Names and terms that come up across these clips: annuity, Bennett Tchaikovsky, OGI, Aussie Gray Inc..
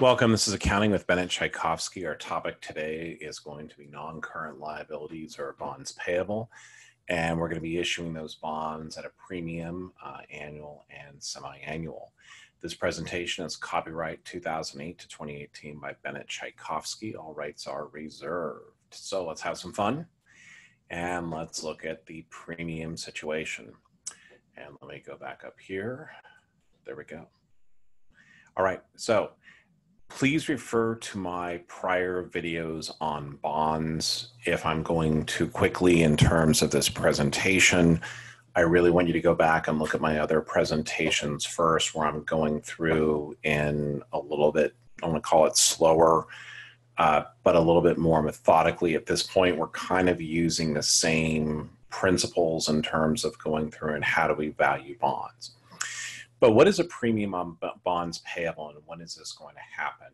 Welcome. This is Accounting with Bennett Tchaikovsky. Our topic today is going to be non-current liabilities or bonds payable. And we're going to be issuing those bonds at a premium, annual and semi-annual. This presentation is copyright 2008 to 2018 by Bennett Tchaikovsky. All rights are reserved. So let's have some fun and let's look at the premium situation. And let me go back up here. There we go. All right. So please refer to my prior videos on bonds. If I'm going too quickly in terms of this presentation, I really want you to go back and look at my other presentations first, where I'm going through in a little bit, I want to call it slower, but a little bit more methodically. At this point, we're kind of using the same principles in terms of going through and how do we value bonds. But what is a premium on bonds payable, and when is this going to happen?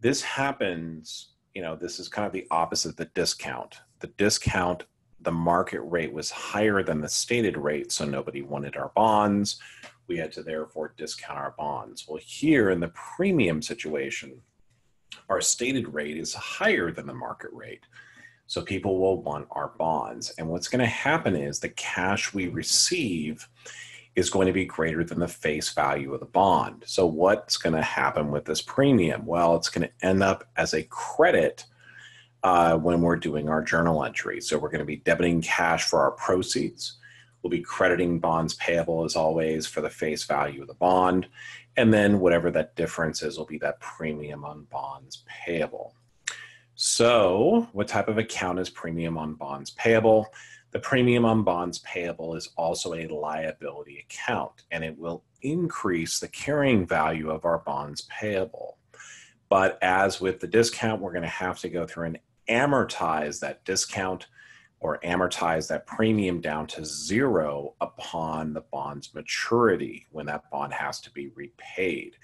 This happens, you know, this is kind of the opposite of the discount. The discount, the market rate was higher than the stated rate, so nobody wanted our bonds. We had to therefore discount our bonds. Well, here in the premium situation, our stated rate is higher than the market rate, so people will want our bonds. And what's going to happen is the cash we receive is going to be greater than the face value of the bond. So what's going to happen with this premium? Well, it's going to end up as a credit when we're doing our journal entry. So we're going to be debiting cash for our proceeds. We'll be crediting bonds payable as always for the face value of the bond. And then whatever that difference is will be that premium on bonds payable. So what type of account is premium on bonds payable? The premium on bonds payable is also a liability account, and it will increase the carrying value of our bonds payable. But as with the discount, we're going to have to go through and amortize that discount or amortize that premium down to zero upon the bond's maturity when that bond has to be repaid.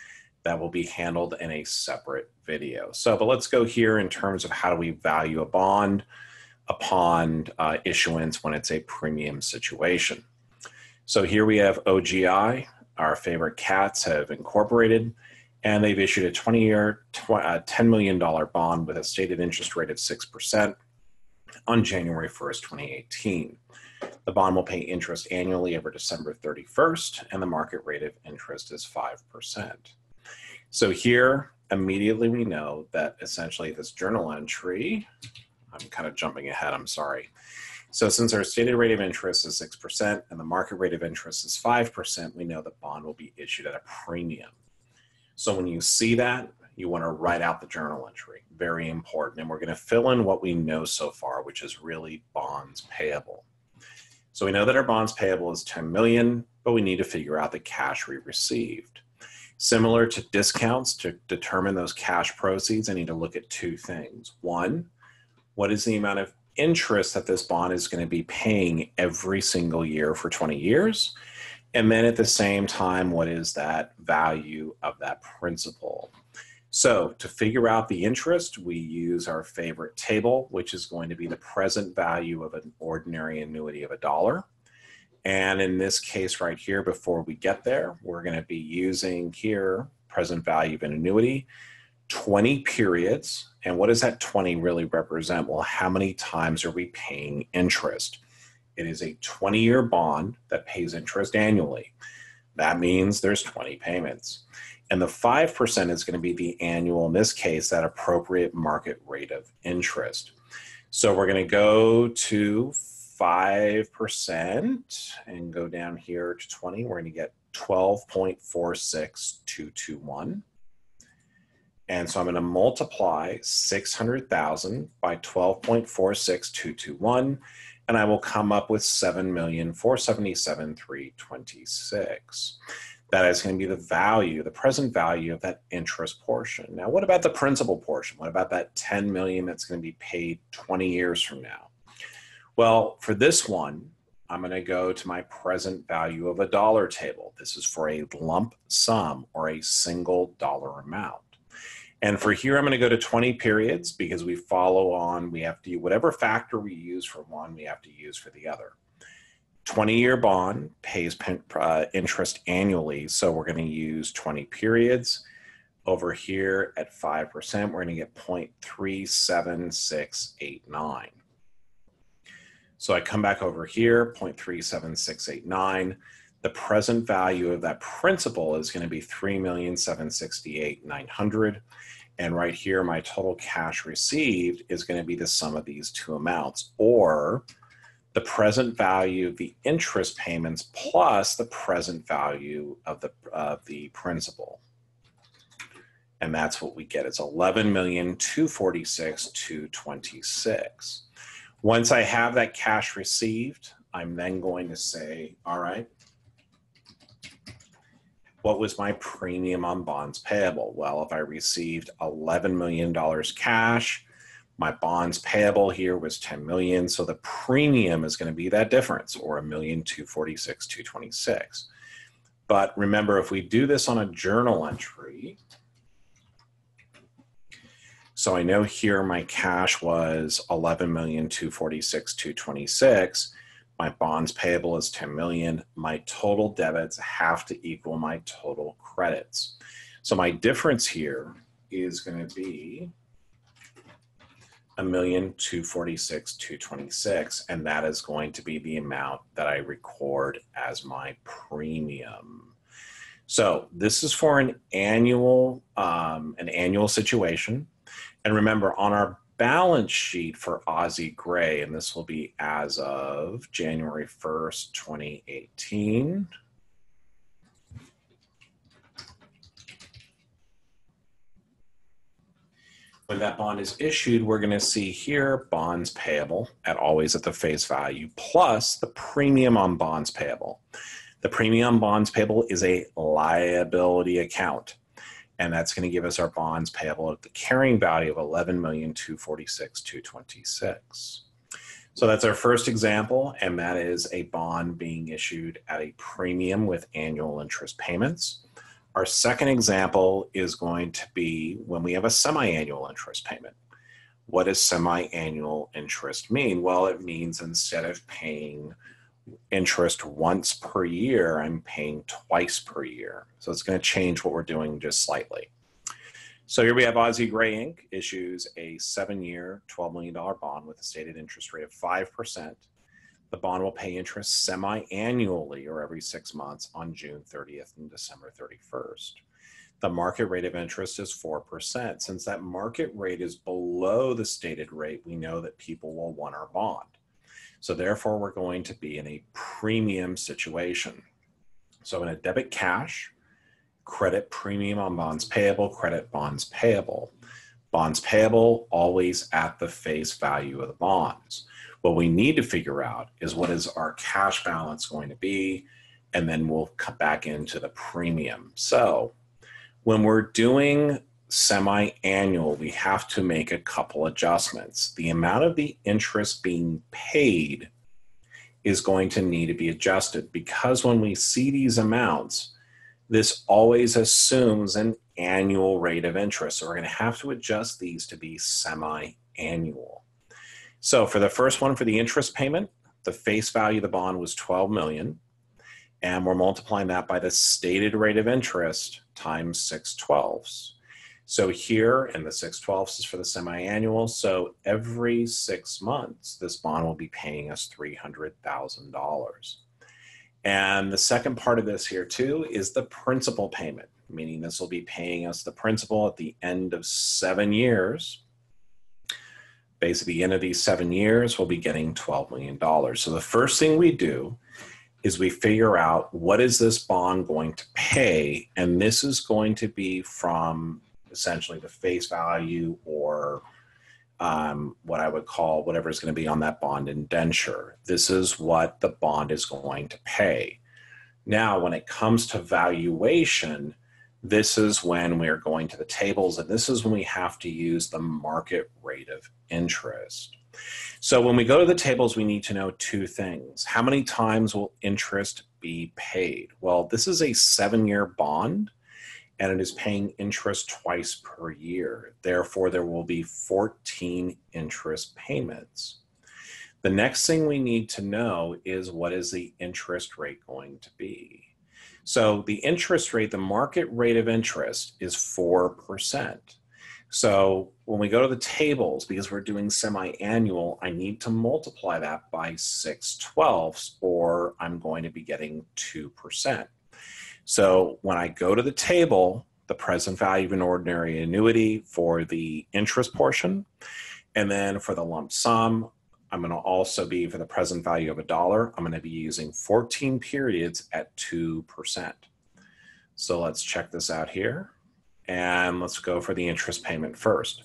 That will be handled in a separate video. So, but let's go here in terms of how do we value a bond upon issuance when it's a premium situation. So here we have OGI, our favorite cats have incorporated, and they've issued a 20-year, $10 million bond with a stated interest rate of 6% on January 1st, 2018. The bond will pay interest annually over December 31st, and the market rate of interest is 5%. So here, immediately we know that essentially this journal entry, I'm kind of jumping ahead, I'm sorry. So since our stated rate of interest is 6% and the market rate of interest is 5%, we know the bond will be issued at a premium. So when you see that, you want to write out the journal entry, very important. And we're going to fill in what we know so far, which is really bonds payable. So we know that our bonds payable is 10 million, but we need to figure out the cash we received. Similar to discounts, to determine those cash proceeds, I need to look at two things. One, what is the amount of interest that this bond is going to be paying every single year for 20 years? And then at the same time, what is that value of that principal? So to figure out the interest, we use our favorite table, which is going to be the present value of an ordinary annuity of $1. And in this case right here, before we get there, we're going to be using here present value of an annuity, 20 periods. And what does that 20 really represent? Well, how many times are we paying interest? It is a 20-year bond that pays interest annually. That means there's 20 payments. And the 5% is going to be the annual, in this case, that appropriate market rate of interest. So we're going to go to 5% and go down here to 20. We're going to get 12.46221. And so I'm going to multiply 600,000 by 12.46221, and I will come up with 7,477,326. That is going to be the value, the present value of that interest portion. Now, what about the principal portion? What about that 10 million that's going to be paid 20 years from now? Well, for this one, I'm going to go to my present value of $1 table. This is for a lump sum or a single dollar amount. And for here, I'm going to go to 20 periods because we follow on, we have to, whatever factor we use for one, we have to use for the other. 20-year bond pays interest annually, so we're going to use 20 periods. Over here at 5%, we're going to get 0.37689. So I come back over here, 0.37689. The present value of that principal is going to be $3,768,900. And right here, my total cash received is going to be the sum of these two amounts, or the present value of the interest payments plus the present value of the principal. And that's what we get. It's $11,246,226. Once I have that cash received, I'm then going to say, all right, what was my premium on bonds payable? Well, if I received $11 million cash, my bonds payable here was 10 million. So the premium is going to be that difference, or $1,246,226. But remember, if we do this on a journal entry, so I know here my cash was $11,246,226. My bonds payable is 10 million. My total debits have to equal my total credits. So my difference here is going to be $1,246,226, and that is going to be the amount that I record as my premium. So this is for an annual situation. And remember, on our balance sheet for Aussie Gray, and this will be as of January 1st, 2018. When that bond is issued, we're going to see here bonds payable at always at the face value plus the premium on bonds payable. The premium on bonds payable is a liability account, and that's going to give us our bonds payable at the carrying value of $11,246,226. So that's our first example, and that is a bond being issued at a premium with annual interest payments. Our second example is going to be when we have a semi-annual interest payment. What does semi-annual interest mean? Well, it means instead of paying interest once per year, I'm paying twice per year. So it's going to change what we're doing just slightly. So here we have Aussie Gray Inc. issues a 7-year, $12 million bond with a stated interest rate of 5%. The bond will pay interest semi-annually, or every 6 months, on June 30th and December 31st. The market rate of interest is 4%. Since that market rate is below the stated rate, we know that people will want our bond. So therefore, we're going to be in a premium situation. So I'm going to debit cash, credit premium on bonds payable, credit bonds payable. Bonds payable always at the face value of the bonds. What we need to figure out is what is our cash balance going to be, and then we'll cut back into the premium. So when we're doing semi-annual, we have to make a couple adjustments. The amount of the interest being paid is going to need to be adjusted, because when we see these amounts, this always assumes an annual rate of interest. So we're going to have to adjust these to be semi-annual. So for the first one, for the interest payment, the face value of the bond was 12 million, and we're multiplying that by the stated rate of interest times 6/12. So here, and the 6/12 is for the semi-annual, so every 6 months, this bond will be paying us $300,000. And the second part of this here too is the principal payment, meaning this will be paying us the principal at the end of 7 years. Basically, the end of these 7 years, we'll be getting $12 million. So the first thing we do is we figure out what is this bond going to pay, and this is going to be from essentially the face value, or what I would call whatever is going to be on that bond indenture. This is what the bond is going to pay. Now, when it comes to valuation, this is when we're going to the tables, and this is when we have to use the market rate of interest. So when we go to the tables, we need to know two things. How many times will interest be paid? Well, this is a 7-year bond, and it is paying interest twice per year. Therefore, there will be 14 interest payments. The next thing we need to know is what is the interest rate going to be? So the interest rate, the market rate of interest is 4%. So when we go to the tables, because we're doing semi-annual, I need to multiply that by 6/12, or I'm going to be getting 2%. So when I go to the table, the present value of an ordinary annuity for the interest portion, and then for the lump sum, I'm going to also be, for the present value of a dollar, I'm going to be using 14 periods at 2%. So let's check this out here. And let's go for the interest payment first.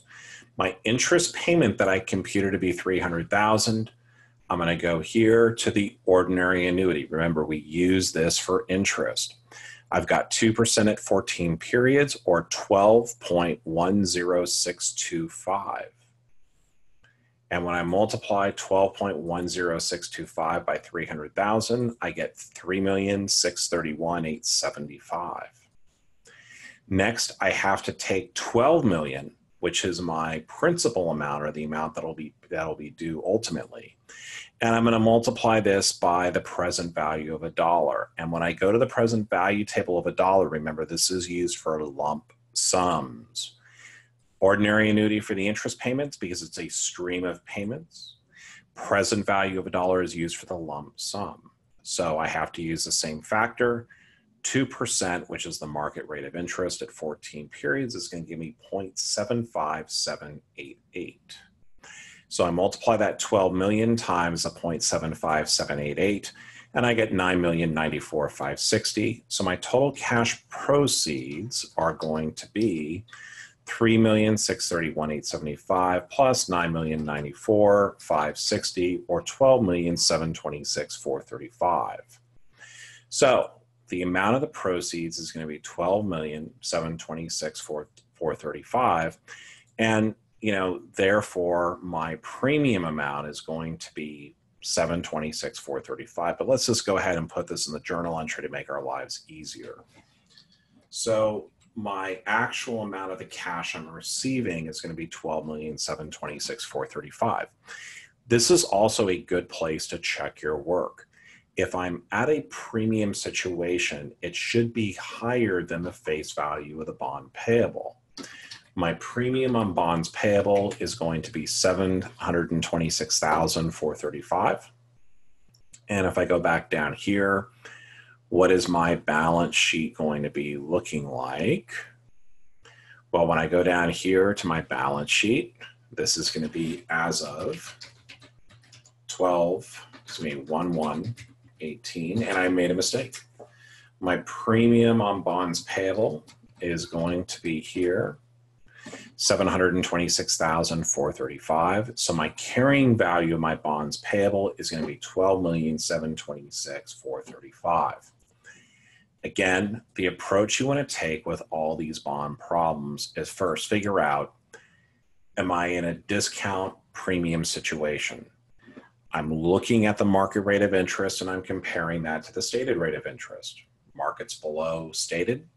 My interest payment that I computed to be $300,000. I'm going to go here to the ordinary annuity. Remember, we use this for interest. I've got 2% at 14 periods, or 12.10625. And when I multiply 12.10625 by 300,000, I get $3,631,875. Next, I have to take $12 million, which is my principal amount, or the amount that'll be due ultimately. And I'm going to multiply this by the present value of a dollar. And when I go to the present value table of a dollar, remember, this is used for lump sums. Ordinary annuity for the interest payments, because it's a stream of payments. Present value of a dollar is used for the lump sum. So I have to use the same factor. 2%, which is the market rate of interest at 14 periods, is going to give me 0.75788. So I multiply that 12 million times the 0.75788, and I get $9,094,560. So my total cash proceeds are going to be $3,631,875 plus $9,094,560, or $12,726,435. So the amount of the proceeds is going to be $12,726,435, and therefore my premium amount is going to be $726,435. But let's just go ahead and put this in the journal entry to make our lives easier. So my actual amount of the cash I'm receiving is going to be $12,726,435. This is also a good place to check your work. If I'm at a premium situation, it should be higher than the face value of the bond payable. My premium on bonds payable is going to be $726,435. And if I go back down here, what is my balance sheet going to be looking like? Well, when I go down here to my balance sheet, this is going to be as of 1/1/18, and I made a mistake. My premium on bonds payable is going to be here, $726,435. So my carrying value of my bonds payable is going to be $12,726,435. Again, the approach you want to take with all these bond problems is first figure out, am I in a discount premium situation? I'm looking at the market rate of interest, and I'm comparing that to the stated rate of interest. Market's below stated,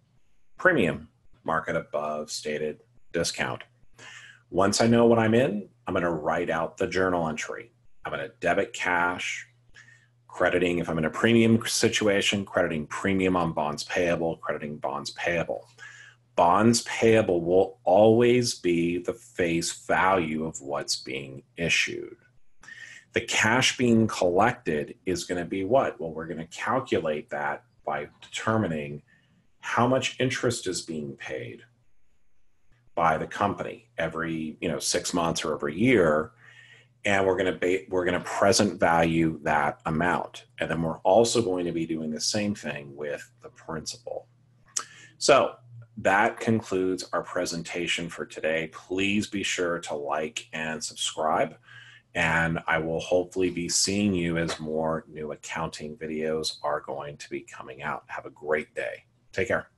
premium. Market above stated, discount. Once I know what I'm in, I'm going to write out the journal entry. I'm going to debit cash, crediting, if I'm in a premium situation, crediting premium on bonds payable, crediting bonds payable. Bonds payable will always be the face value of what's being issued. The cash being collected is going to be what? Well, we're going to calculate that by determining how much interest is being paid by the company every 6 months or every year, and we're going to present value that amount, and then we're also going to be doing the same thing with the principal. So that concludes our presentation for today. Please be sure to like and subscribe. And I will hopefully be seeing you as more new accounting videos are going to be coming out. Have a great day. Take care.